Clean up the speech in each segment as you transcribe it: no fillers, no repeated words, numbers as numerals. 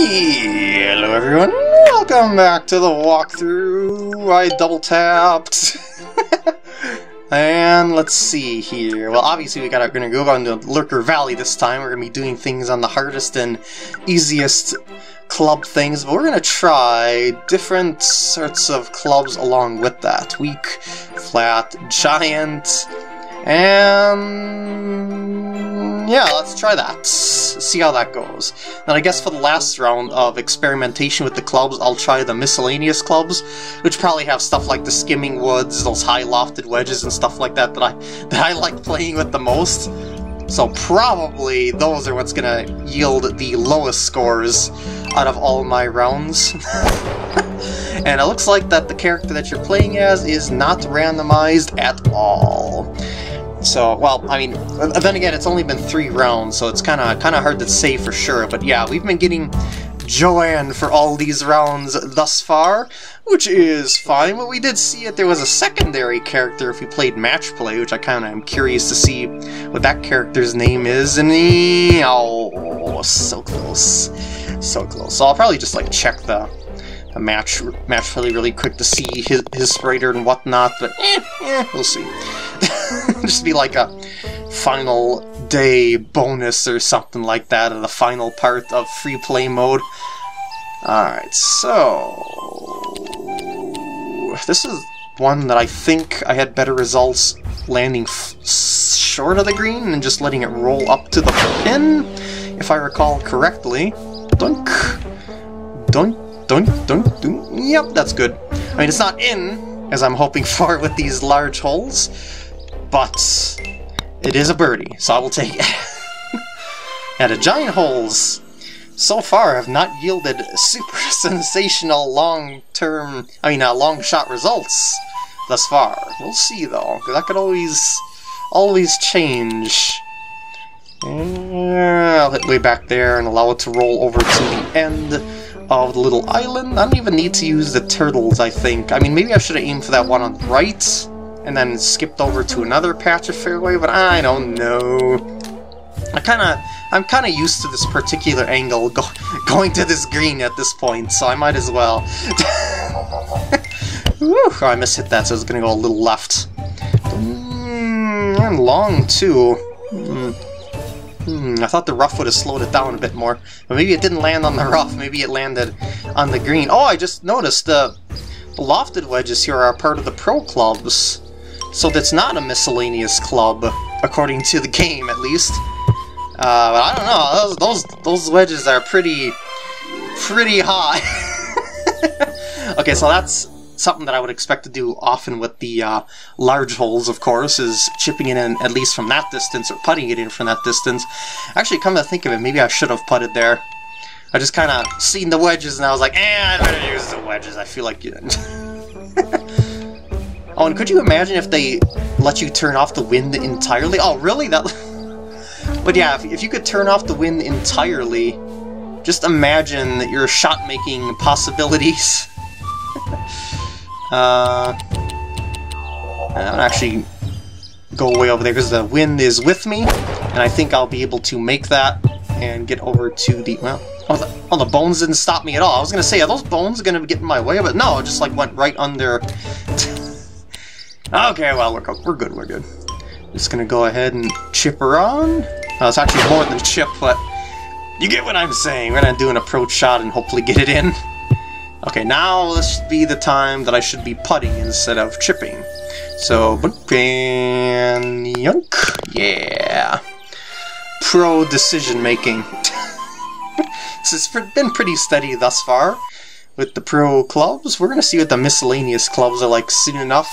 Hello everyone, welcome back to the walkthrough. I double tapped. And let's see here. Well, obviously we're gonna go on to Lurker Valley this time. We're gonna be doing things on the hardest and easiest club things, but we're gonna try different sorts of clubs along with that. Weak, flat, giant, and yeah, let's try that. See how that goes. Then I guess for the last round of experimentation with the clubs, I'll try the miscellaneous clubs, which probably have stuff like the skimming woods, those high lofted wedges and stuff like that that I like playing with the most. So probably those are what's gonna yield the lowest scores out of all my rounds. And it looks like that the character that you're playing as is not randomized at all. So, well, I mean, then again, it's only been 3 rounds, so it's kind of hard to say for sure. But yeah, we've been getting Joanne for all these rounds thus far, which is fine. But we did see that there was a secondary character if we played match play, which I kind of am curious to see what that character's name is. And he, oh, so close, so close. So I'll probably just like check the match play really quick to see his sprider and whatnot. But we'll see. Just be like a final day bonus or something like that in the final part of free play mode. Alright, so this is one that I think I had better results landing short of the green and just letting it roll up to the pin, if I recall correctly. Dunk. Dunk, dunk, dunk, dunk. Yep, that's good. I mean, it's not in, as I'm hoping for with these large holes, but it is a birdie, so I will take it. And the giant holes so far have not yielded super sensational long shot results thus far. We'll see though, because that could always change. I'll hit way back there and allow it to roll over to the end of the little island. I don't even need to use the turtles, I think. I mean, maybe I should have aimed for that one on the right and then skipped over to another patch of fairway, but I don't know. I'm kind of used to this particular angle going to this green at this point, so I might as well. Whew, I mishit that, so it's gonna go a little left. And long too. I thought the rough would have slowed it down a bit more, but maybe it didn't land on the rough. Maybe it landed on the green. Oh, I just noticed the lofted wedges here are part of the pro clubs. So that's not a miscellaneous club, according to the game, at least. But I don't know, those wedges are pretty high. Okay, so that's something that I would expect to do often with the large holes, of course, is chipping it in at least from that distance, or putting it in from that distance. Actually, come to think of it, maybe I should have putted there. I just kind of seen the wedges and I was like, I better use the wedges, I feel like you didn't. Oh, and could you imagine if they let you turn off the wind entirely? Oh, really? That? But yeah, if you could turn off the wind entirely, just imagine that your shot-making possibilities. I'll actually go way over there because the wind is with me, and I think I'll be able to make that and get over to the, well, the bones didn't stop me at all. I was gonna say, are those bones gonna get in my way? But no, it just like went right under. Okay, well, we're good. Just gonna go ahead and chip her on. It's actually more than chip, but you get what I'm saying. We're gonna do an approach shot and hopefully get it in. Okay, now this should be the time that I should be putting instead of chipping. So, and yunk, yeah. Pro decision making. This has been pretty steady thus far with the pro clubs. We're gonna see what the miscellaneous clubs are like soon enough,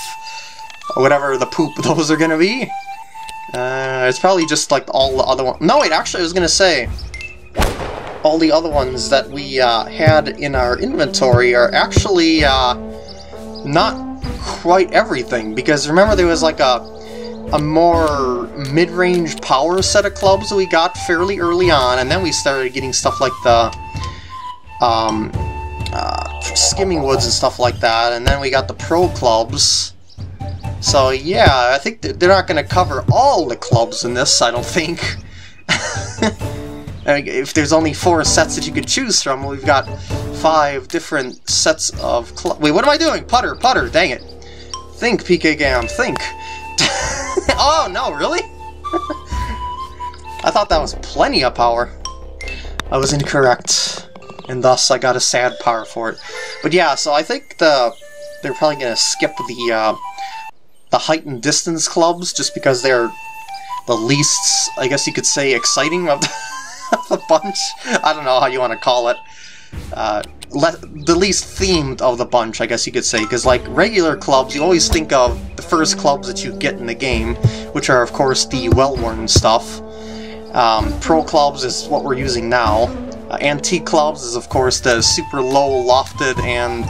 or whatever the poop those are gonna be. It's probably just like all the other ones. No, wait, actually I was gonna say all the other ones that we had in our inventory are actually not quite everything, because remember there was like a more mid-range power set of clubs that we got fairly early on, and then we started getting stuff like the skimming woods and stuff like that, and then we got the pro clubs. So yeah, I think they're not going to cover all the clubs in this, I don't think. if there's only 4 sets that you could choose from, well, we've got 5 different sets of wait, what am I doing? Putter, putter, dang it. Think, PK Gam, think. Oh, no, really? I thought that was plenty of power. I was incorrect, and thus I got a sad power for it. But yeah, so I think they're probably going to skip the height and distance clubs, just because they're the least, I guess you could say, exciting of the bunch. I don't know how you want to call it. The least themed of the bunch, I guess you could say, because like regular clubs, you always think of the first clubs that you get in the game, which are of course the well-worn stuff. Pro clubs is what we're using now. Antique clubs is of course the super low lofted and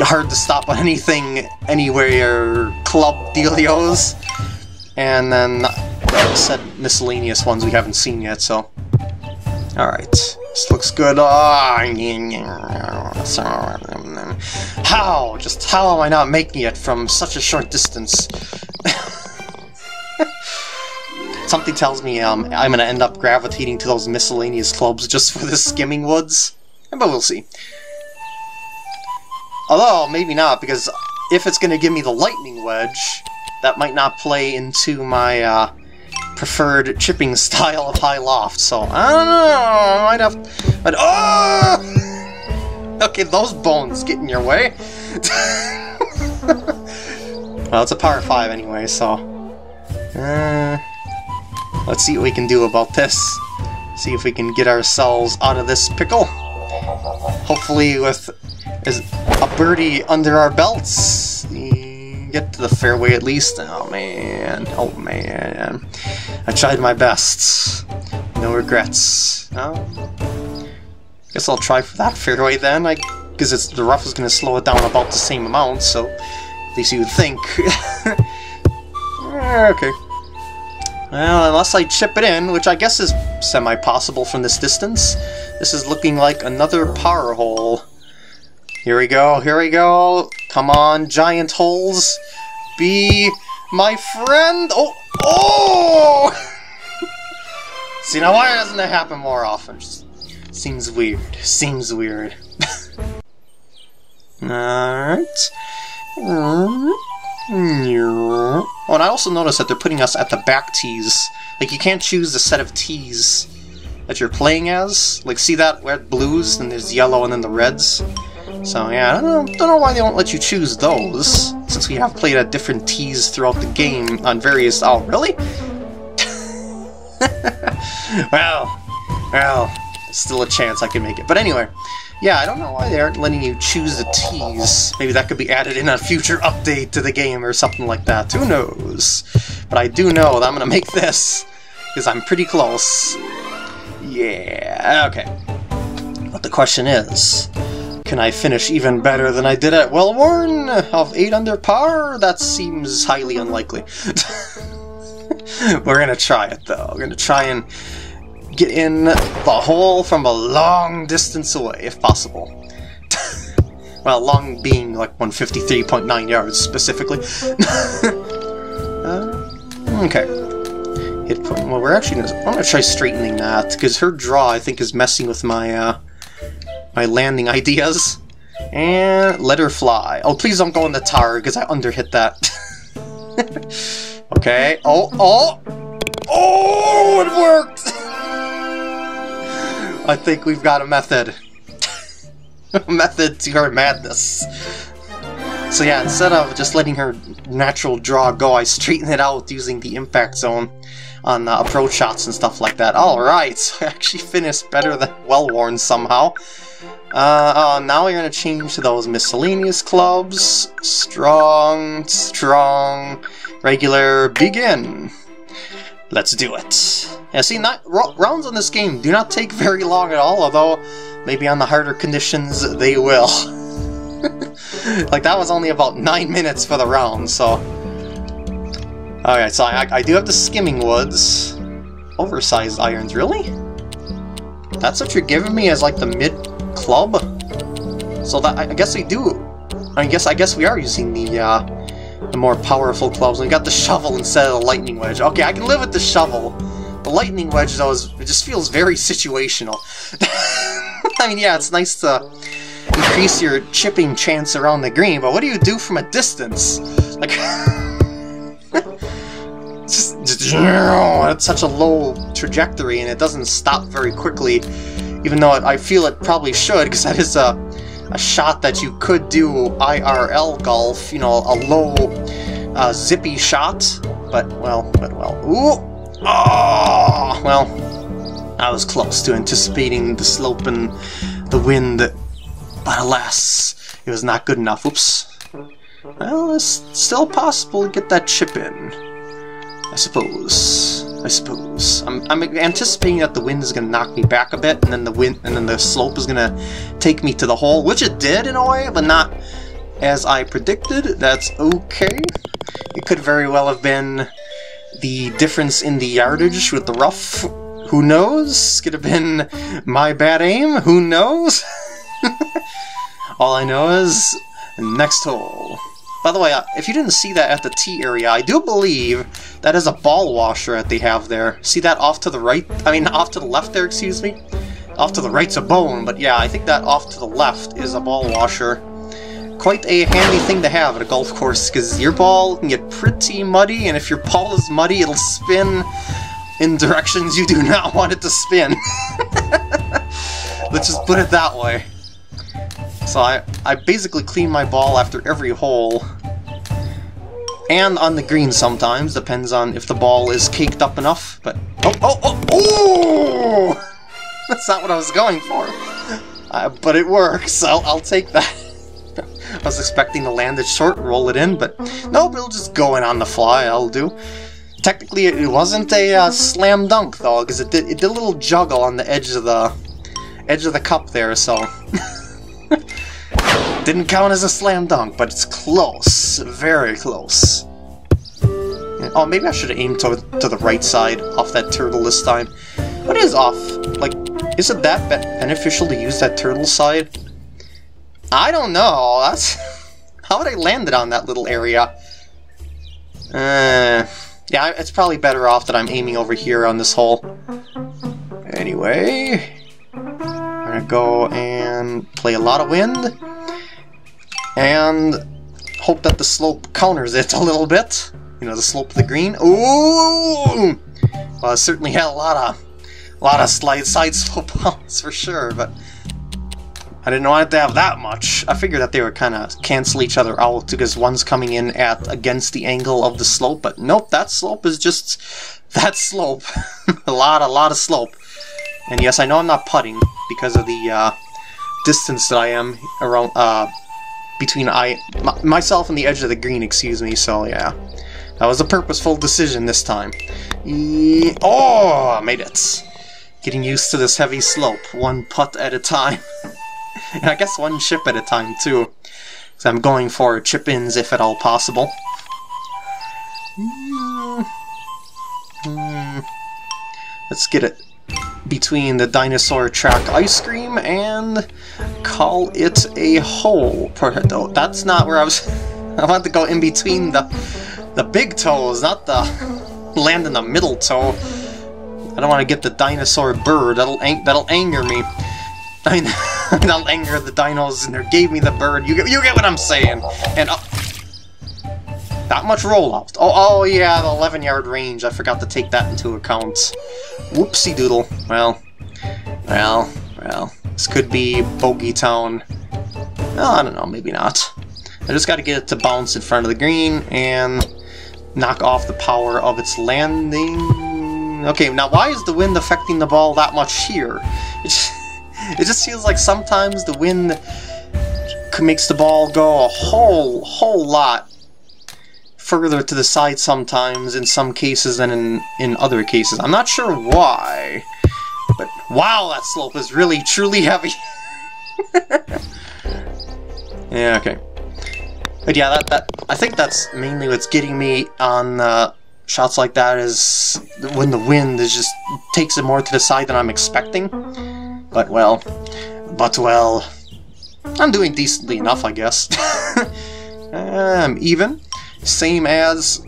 hard to stop on anything anywhere club dealios. And then, like I said, miscellaneous ones we haven't seen yet, so. Alright, this looks good. How? Just how am I not making it from such a short distance? Something tells me I'm going to end up gravitating to those miscellaneous clubs just for the skimming woods. But we'll see. Although, maybe not, because if it's going to give me the lightning wedge, that might not play into my preferred chipping style of high loft, so I don't know, I might have... Oh! Okay, those bones get in your way. Well, it's a power 5 anyway, so... let's see what we can do about this. See if we can get ourselves out of this pickle. Hopefully with a birdie under our belts. Get to the fairway at least. Oh man, oh man. I tried my best. No regrets. Oh. Guess I'll try for that fairway then, because it's the rough is going to slow it down about the same amount, so at least you would think. Okay. Well, unless I chip it in, which I guess is semi-possible from this distance, this is looking like another power hole. Here we go, here we go. Come on, giant holes. Be my friend. Oh, oh! See, now why doesn't that happen more often? Just seems weird, seems weird. Alright. Oh, and I also noticed that they're putting us at the back tees. Like, you can't choose the set of tees that you're playing as. Like, see that? We're at blues, and there's yellow, and then the reds. So yeah, I don't know why they won't let you choose those, since we have played at different tees throughout the game on various... Oh, really? well, still a chance I can make it. But anyway, yeah, I don't know why they aren't letting you choose the tees. Maybe that could be added in a future update to the game or something like that. Who knows? But I do know that I'm going to make this, because I'm pretty close. Yeah, okay. But the question is... can I finish even better than I did at Well-Worn of 8 under par? That seems highly unlikely. We're gonna try it though. We're gonna try and get in the hole from a long distance away, if possible. Well, long being like 153.9 yards specifically. Okay. Hit point. Well, we're actually gonna. I'm gonna try straightening that because her draw, I think, is messing with my. My landing ideas, and let her fly. Oh, please don't go in the tower, because I underhit that. Okay, oh, it worked! I think we've got a method. A method to her madness. So yeah, instead of just letting her natural draw go, I straighten it out using the impact zone on approach shots and stuff like that. Alright, so I actually finished better than Well-Worn somehow. Now we're going to change to those miscellaneous clubs. Strong, strong, regular, begin. Let's do it. Yeah, see, rounds on this game do not take very long at all, although maybe on the harder conditions they will. Like, that was only about 9 minutes for the round, so... Alright, so I do have the skimming woods. Oversized irons, really? That's what you're giving me as, like, the mid-club? So that, I guess we do... I guess we are using the more powerful clubs. We got the shovel instead of the lightning wedge. Okay, I can live with the shovel. The lightning wedge, though, it just feels very situational. I mean, yeah, it's nice to increase your chipping chance around the green, but what do you do from a distance? Like, just it's such a low trajectory, and it doesn't stop very quickly, even though I feel it probably should, because that is a shot that you could do IRL golf, you know, a low, zippy shot, but well, ooh, oh, well, I was close to anticipating the slope and the wind, but alas, it was not good enough. Oops. Well, it's still possible to get that chip in, I suppose. I'm anticipating that the wind is gonna knock me back a bit, and then the slope is gonna take me to the hole, which it did in a way, but not as I predicted. That's okay. It could very well have been the difference in the yardage with the rough. Who knows? Could have been my bad aim. Who knows? All I know is next hole. By the way, if you didn't see that at the tee area, I do believe that is a ball washer that they have there. See that off to the right? I mean, off to the left there, excuse me? Off to the right's a bone, but yeah, I think that off to the left is a ball washer. Quite a handy thing to have at a golf course, because your ball can get pretty muddy, and if your ball is muddy, it'll spin in directions you do not want it to spin. Let's just put it that way. So I basically clean my ball after every hole, and on the green sometimes, depends on if the ball is caked up enough, but... Oh! That's not what I was going for, but it works, so I'll take that. I was expecting to land it short, roll it in, but nope, it'll just go in on the fly, I'll do. Technically, it wasn't a slam dunk, though, because it did a little juggle on the edge of the cup there, so... Didn't count as a slam dunk, but it's close. Very close. Oh, maybe I should have aimed to the right side off that turtle this time. But it is off. Like, is it that beneficial to use that turtle side? I don't know. That's... How would I land it on that little area? Yeah, it's probably better off that I'm aiming over here on this hole. Anyway... I'm gonna go and play a lot of wind, and hope that the slope counters it a little bit. You know, the slope of the green. Ooh! Well, it certainly had a lot of side slope bounce for sure, but I didn't want it to have that much. I figured that they would kind of cancel each other out because one's coming in against the angle of the slope, but nope, that slope is just that slope. a lot of slope. And yes, I know I'm not putting because of the distance that I am around between myself and the edge of the green, excuse me, so yeah. That was a purposeful decision this time. Oh, I made it. Getting used to this heavy slope, one putt at a time. And I guess one chip at a time, too. So I'm going for chip-ins, if at all possible. Let's get it between the dinosaur track ice cream and call it a hole. That's not where I was. I wanted to go in between the big toes, not the land in the middle toe. I don't want to get the dinosaur bird. That'll anger me. I mean, that'll anger the dinos, and they gave me the bird. You get what I'm saying. And that much roll-up. Oh yeah, the 11-yard range. I forgot to take that into account. Whoopsie doodle. Well. This could be Bogey Town. Well, I don't know, maybe not. I just gotta get it to bounce in front of the green and knock off the power of its landing. Okay, now why is the wind affecting the ball that much here? It just feels like sometimes the wind makes the ball go a whole lot further to the side sometimes, in some cases, than in other cases. I'm not sure why, but wow, that slope is really, truly heavy. Yeah, okay. But yeah, I think that's mainly what's getting me on shots like that, is when the wind is just takes it more to the side than I'm expecting. But well, I'm doing decently enough, I guess. I'm even. Same as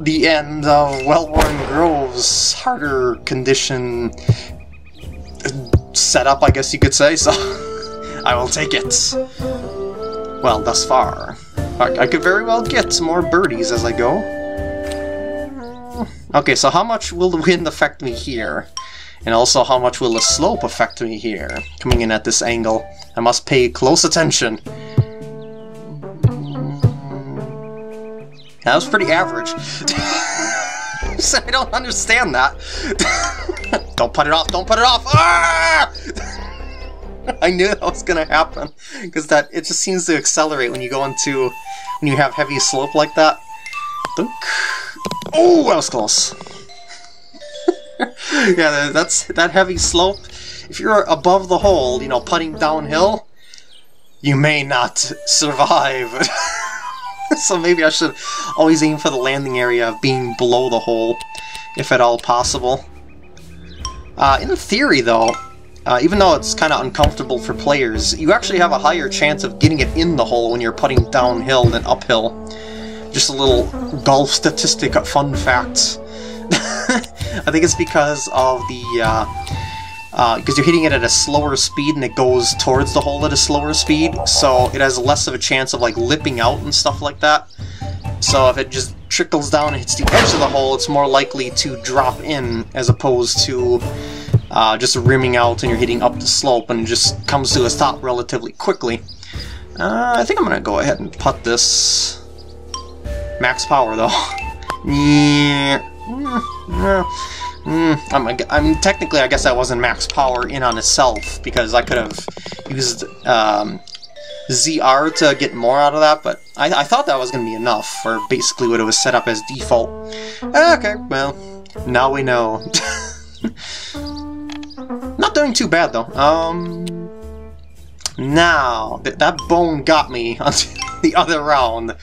the end of Well-Worn Groves harder condition setup, I guess you could say, so I will take it. Well, thus far. I could very well get more birdies as I go. Okay, so how much will the wind affect me here? And also, how much will the slope affect me here? Coming in at this angle, I must pay close attention. That was pretty average. So I don't understand that. Don't put it off, don't put it off! Ah! I knew that was gonna happen, because that it just seems to accelerate when you go into... when you have heavy slope like that. Dunk. Oh, that was close. Yeah, that heavy slope, if you're above the hole, you know, putting downhill, you may not survive. So maybe I should always aim for the landing area of being below the hole, if at all possible. In theory, though, even though it's kind of uncomfortable for players, you actually have a higher chance of getting it in the hole when you're putting downhill than uphill. Just a little golf statistic fun fact. I think it's because of the, because you're hitting it at a slower speed and it goes towards the hole at a slower speed, so it has less of a chance of, like, lipping out and stuff like that. So if it just trickles down and hits the edge of the hole, it's more likely to drop in as opposed to just rimming out and you're hitting up the slope and it just comes to a stop relatively quickly. I think I'm going to go ahead and putt this. Max power, though. I'm technically, I guess I wasn't max power in on itself, because I could have used ZR to get more out of that, but I thought that was going to be enough for basically what it was set up as default. Okay, well, now we know. Not doing too bad, though. Now, that bone got me on the other round.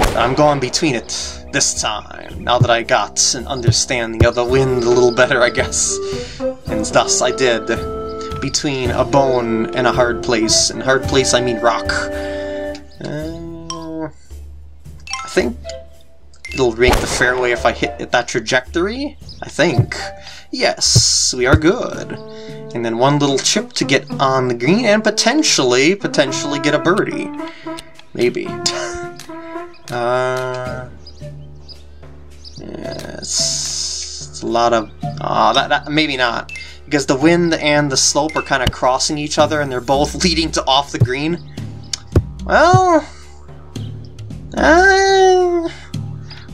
I'm going between it this time, now that I got an understanding of the wind a little better, I guess. And thus I did. Between a bone and a hard place. And hard place, I mean rock. I think it'll rank the fairway if I hit at that trajectory. I think. Yes, we are good. And then one little chip to get on the green and potentially get a birdie. Maybe. Yeah, it's a lot of... maybe not. Because the wind and the slope are kind of crossing each other, and they're both leading to off the green. Well...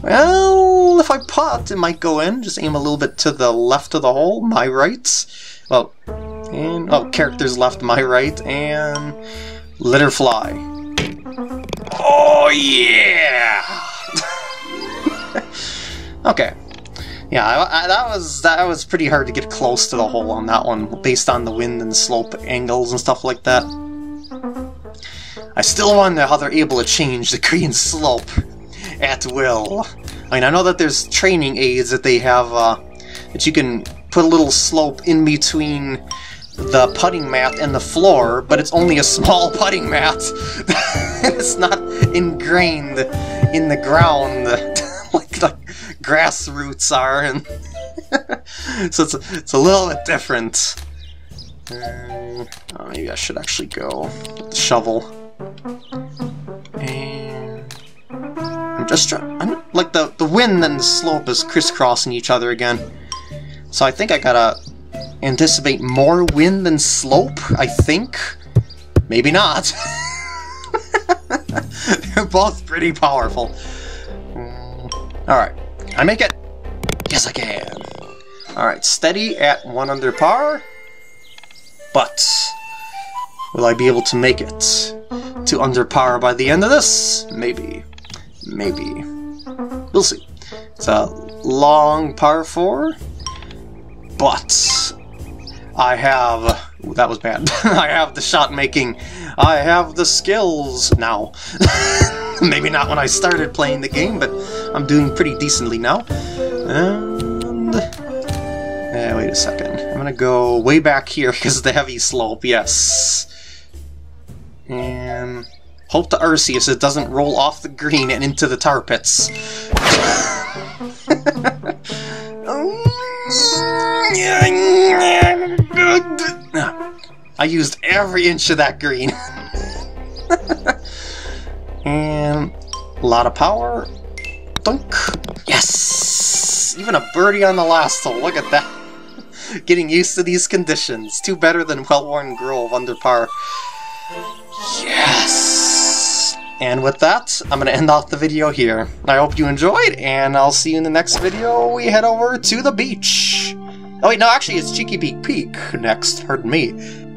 well, if I putt, it might go in. Just aim a little bit to the left of the hole, my right. Well, and... oh, character's left, my right, and... let her fly. Oh, yeah! Okay. Yeah, that was pretty hard to get close to the hole on that one, based on the wind and slope angles and stuff like that. I still wonder how they're able to change the green slope at will. I mean, I know that there's training aids that they have, that you can put a little slope in between the putting mat and the floor, but it's only a small putting mat. It's not ingrained in the ground like grassroots are, and so it's a little bit different. Oh, maybe I should actually go with the shovel. And I'm just trying. Like the wind and the slope is crisscrossing each other again, so I think I gotta anticipate more wind than slope, I think? Maybe not. They're both pretty powerful. Alright, I make it! Yes, I can! Alright, steady at 1 under par, but will I be able to make it to under par by the end of this? Maybe. Maybe. We'll see. It's a long par 4, but... I have... ooh, that was bad. I have the shot-making. I have the skills now. Maybe not when I started playing the game, but I'm doing pretty decently now. And... wait a second. I'm gonna go way back here because of the heavy slope, yes. And... hope to Arceus it doesn't roll off the green and into the tar pits. I used every inch of that green. And a lot of power. Dunk. Yes! Even a birdie on the last hole. Look at that. Getting used to these conditions. Two better than Well-Worn Grove under par. Yes! And with that, I'm going to end off the video here. I hope you enjoyed, and I'll see you in the next video. We head over to the beach. Oh wait, no, actually it's Cheeky Peak Peak next, pardon me.